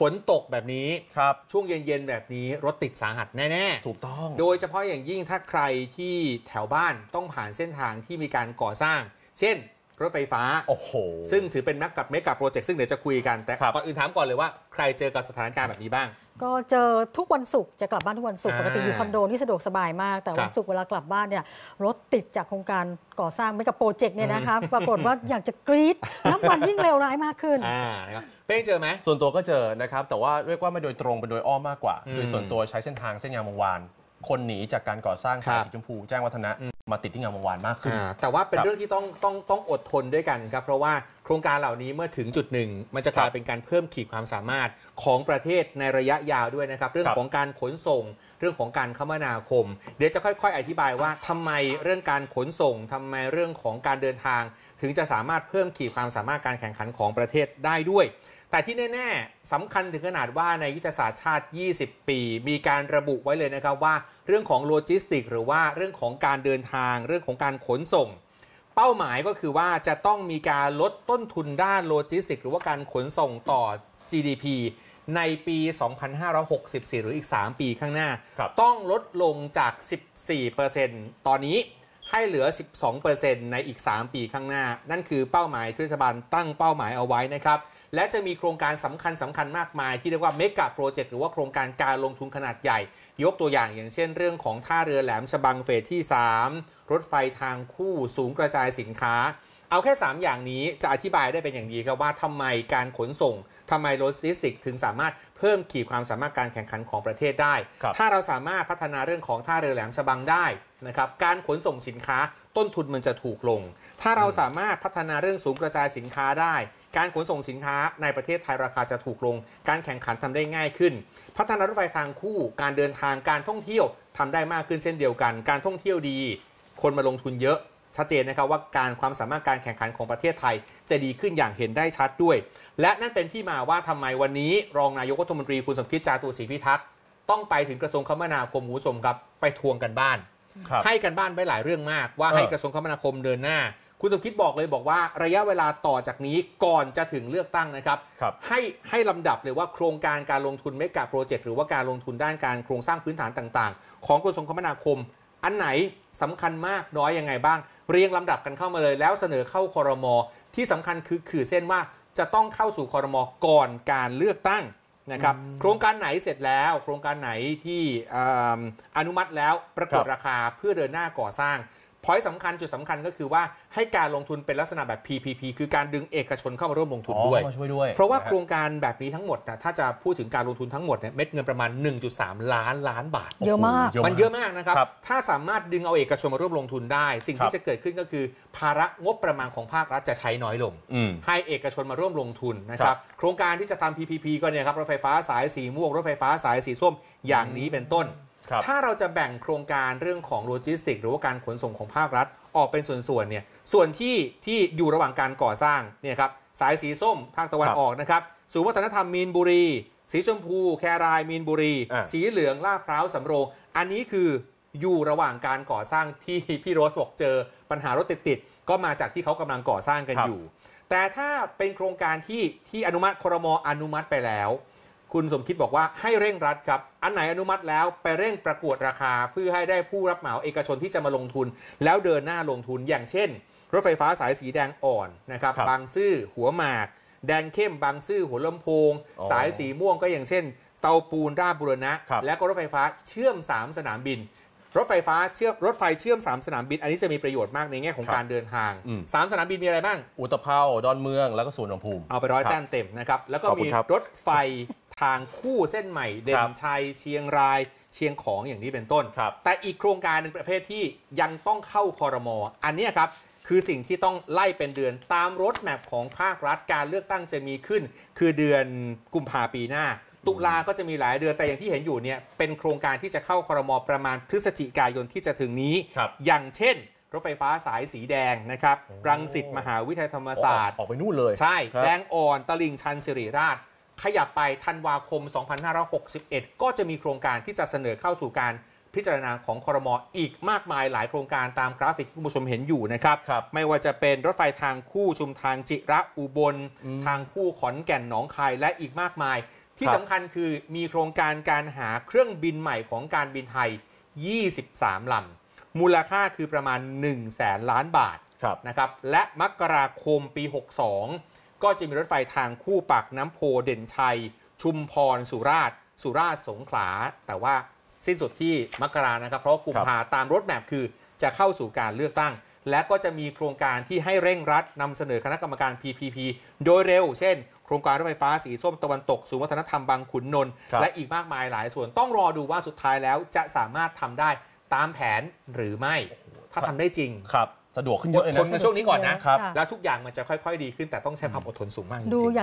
ฝนตกแบบนี้ครับช่วงเย็นๆแบบนี้รถติดสาหัสแน่ๆถูกต้องโดยเฉพาะอย่างยิ่งถ้าใครที่แถวบ้านต้องผ่านเส้นทางที่มีการก่อสร้างเช่นรถไฟฟ้าโอ้โหซึ่งถือเป็นเมกะโปรเจกต์ซึ่งเดี๋ยวจะคุยกันแต่ก่อนอื่นถามก่อนเลยว่าใครเจอกับสถานการณ์แบบนี้บ้างก็เจอทุกวันศุกร์จะกลับบ้านทุกวันศุกร์ปกติอยู่คอนโดนี่สะดวกสบายมากแต่วันศุกร์เวลากลับบ้านเนี่ยรถติดจากโครงการก่อสร้างเมกะโปรเจกต์เนี่ยนะคะปรากฏว่าอยากจะกรี๊ดน้ำมันยิ่งเร็วร้ายมากขึ้นเป้เจอไหมส่วนตัวก็เจอนะครับแต่ว่าเรียกว่าไม่โดยตรงเป็นโดยอ้อมมากกว่าโดยส่วนตัวใช้เส้นทางเส้นยามวงวานคนหนีจากการก่อสร้างสายสีชมพูแจ้งวัฒนะมาติดที่งามวงวานมากขึ้นแต่ว่าเป็นเรื่องที่ต้องอดทนด้วยกันครับเพราะว่าโครงการเหล่านี้เมื่อถึงจุดหนึ่งมันจะกลายเป็นการเพิ่มขีดความสามารถของประเทศในระยะยาวด้วยนะครับเรื่องของการขนส่งเรื่องของการคมนาคมเดี๋ยวจะค่อยๆอธิบายว่าทำไมเรื่องการขนส่งทำไมเรื่องของการเดินทางถึงจะสามารถเพิ่มขีดความสามารถการแข่งขันของประเทศได้ด้วยแต่ที่แน่ๆสำคัญถึงขนาดว่าในยุทธศาสตร์ชาติ20ปีมีการระบุไว้เลยนะครับว่าเรื่องของโลจิสติกหรือว่าเรื่องของการเดินทางเรื่องของการขนส่งเป้าหมายก็คือว่าจะต้องมีการลดต้นทุนด้านโลจิสติกหรือว่าการขนส่งต่อ GDP ในปี2564หรืออีก3ปีข้างหน้าต้องลดลงจาก 14% ตอนนี้ให้เหลือ 12% ในอีก3ปีข้างหน้านั่นคือเป้าหมายที่รัฐบาลตั้งเป้าหมายเอาไว้นะครับและจะมีโครงการสำคัญมากมายที่เรียกว่าเมกะโปรเจกต์หรือว่าโครงการการลงทุนขนาดใหญ่ยกตัวอย่างเช่นเรื่องของท่าเรือแหลมฉบังเฟสที่3รถไฟทางคู่ศูนย์กระจายสินค้าเอาแค่3อย่างนี้จะอธิบายได้เป็นอย่างดีครับว่าทำไมการขนส่งทำไมโลจิสติกส์ถึงสามารถเพิ่มขีดความสามารถการแข่งขันของประเทศได้ถ้าเราสามารถพัฒนาเรื่องของท่าเรือแหลมฉบังได้นะครับการขนส่งสินค้าต้นทุนมันจะถูกลงถ้าเราสามารถพัฒนาเรื่องศูนย์กระจายสินค้าได้การขนส่งสินค้าในประเทศไทยราคาจะถูกลงการแข่งขันทำได้ง่ายขึ้นพัฒนารถไฟทางคู่การเดินทางการท่องเที่ยวทำได้มากขึ้นเช่นเดียวกันการท่องเที่ยวดีคนมาลงทุนเยอะชัดเจนนะครับว่าความสามารถการแข่งขันของประเทศไทยจะดีขึ้นอย่างเห็นได้ชัดด้วยและนั่นเป็นที่มาว่าทำไมวันนี้รองนายกรัฐมนตรีคุณสมคิดจาตุศรีพิทักษ์ต้องไปถึงกระทรวงคมนาคมคุณผู้ชมครับไปทวงกันบ้านให้กันบ้านไปหลายเรื่องมากว่าให้กระทรวงคมนาคมเดินหน้าคุณสมคิดบอกว่าระยะเวลาต่อจากนี้ก่อนจะถึงเลือกตั้งนะครับให้ลำดับเลยว่าโครงการการลงทุนเมกะโปรเจกต์หรือว่าการลงทุนด้านการโครงสร้างพื้นฐานต่างๆของกระทรวงคมนาคมอันไหนสำคัญมากน้อยยังไงบ้างเรียงลำดับกันเข้ามาเลยแล้วเสนอเข้าครม.ที่สำคัญคือขีดเส้นว่าจะต้องเข้าสู่ครม.ก่อนการเลือกตั้งนะครับโครงการไหนเสร็จแล้วโครงการไหนที่อนุมัติแล้วประกวดราคาเพื่อเดินหน้าก่อสร้างพอยต์สำคัญจุดสำคัญก็คือว่าให้การลงทุนเป็นลักษณะแบบ PPP คือการดึงเอกชนเข้ามาร่วมลงทุนด้วยเพราะว่าโครงการแบบนี้ทั้งหมดถ้าจะพูดถึงการลงทุนทั้งหมดเนี่ยเม็ดเงินประมาณ 1.3 ล้านบาทเยอะมากมันเยอะมากนะครับถ้าสามารถดึงเอาเอกชนมาร่วมลงทุนได้สิ่งที่จะเกิดขึ้นก็คือภาระงบประมาณของภาครัฐจะใช้น้อยลงให้เอกชนมาร่วมลงทุนนะครับโครงการที่จะทำ PPP ก็เนี่ยครับรถไฟฟ้าสายสีม่วงรถไฟฟ้าสายสีส้มอย่างนี้เป็นต้นถ้าเราจะแบ่งโครงการเรื่องของโลจิสติกส์หรือว่าการขนส่งของภาครัฐออกเป็นส่วนเนี่ยส่วนที่อยู่ระหว่างการก่อสร้างเนี่ยครับสายสีส้มภาคตะวันออกนะครับศูนย์วัฒนธรรมมีนบุรีสีชมพูแครายมีนบุรีสีเหลืองลาดพร้าวสำโรงอันนี้คืออยู่ระหว่างการก่อสร้างที่พี่โรสบอกเจอปัญหารถติดก็มาจากที่เขากำลังก่อสร้างกันอยู่แต่ถ้าเป็นโครงการที่อนุมัติครม.อนุมัติไปแล้วคุณสมคิดบอกว่าให้เร่งรัดครับอันไหนอนุมัติแล้วไปเร่งประกวดราคาเพื่อให้ได้ผู้รับเหมาเอกชนที่จะมาลงทุนแล้วเดินหน้าลงทุนอย่างเช่นรถไฟฟ้าสายสีแดงอ่อนนะครับบางซื่อหัวหมากแดงเข้มบางซื่อหัวลำโพงสายสีม่วงก็อย่างเช่นเตาปูนราชบุรณะและก็รถไฟฟ้าเชื่อม3สนามบินรถไฟเชื่อม3สนามบินอันนี้จะมีประโยชน์มากในแง่ของการเดินทาง3สนามบินมีอะไรบ้างอุตภเปาดอนเมืองแล้วก็สวนนงภูมิเอาไปร้อยแต้มเต็มนะครับแล้วก็มีรถไฟทางคู่เส้นใหม่เด่นชัยเชียงรายเชียงของอย่างนี้เป็นต้นแต่อีกโครงการหนึ่งประเภทที่ยังต้องเข้าครม.อันนี้ครับคือสิ่งที่ต้องไล่เป็นเดือนตามรถแมพของภาครัฐการเลือกตั้งจะมีขึ้นคือเดือนกุมภาพันธ์ปีหน้าตุลาก็จะมีหลายเดือนแต่อย่างที่เห็นอยู่เนี่ยเป็นโครงการที่จะเข้าครม.ประมาณพฤศจิกายนที่จะถึงนี้อย่างเช่นรถไฟฟ้าสายสีแดงนะครับรังสิตมหาวิทยาลัยธรรมศาสตร์ออกไปนู่นเลยใช่แดงอ่อนตลิ่งชันสิริราชขยับไปธันวาคม2561ก็จะมีโครงการที่จะเสนอเข้าสู่การพิจารณาของครม.อีกมากมายหลายโครงการตามกราฟิกที่คุณผู้ชมเห็นอยู่นะครับไม่ว่าจะเป็นรถไฟทางคู่ชุมทางจิระอุบลทางคู่ขอนแก่นหนองคายและอีกมากมาย ที่สำคัญคือมีโครงการการหาเครื่องบินใหม่ของการบินไทย23ลำมูลค่าคือประมาณ100,000 ล้านบาทนะครับและมกราคมปี62ก็จะมีรถไฟทางคู่ปากน้ำโพเด่นชัยชุมพรสุราษฎร์สงขลาแต่ว่าสิ้นสุดที่มกรานะครับเพราะกุมภาตามรถแมพคือจะเข้าสู่การเลือกตั้งและก็จะมีโครงการที่ให้เร่งรัดนำเสนอคณะกรรมการ PPP โดยเร็วเช่นโครงการรถไฟฟ้าสีส้มตะวันตกสู่วัฒนธรรมบางขุนนนท์และอีกมากมายหลายส่วนต้องรอดูว่าสุดท้ายแล้วจะสามารถทำได้ตามแผนหรือไม่ถ้าทำได้จริงครับสะดวกขึ้นเยอะเลยนะคนในช่วงนี้ก่อนนะแล้วทุกอย่างมันจะค่อยๆดีขึ้นแต่ต้องใช้ความอดทนสูงมากจริง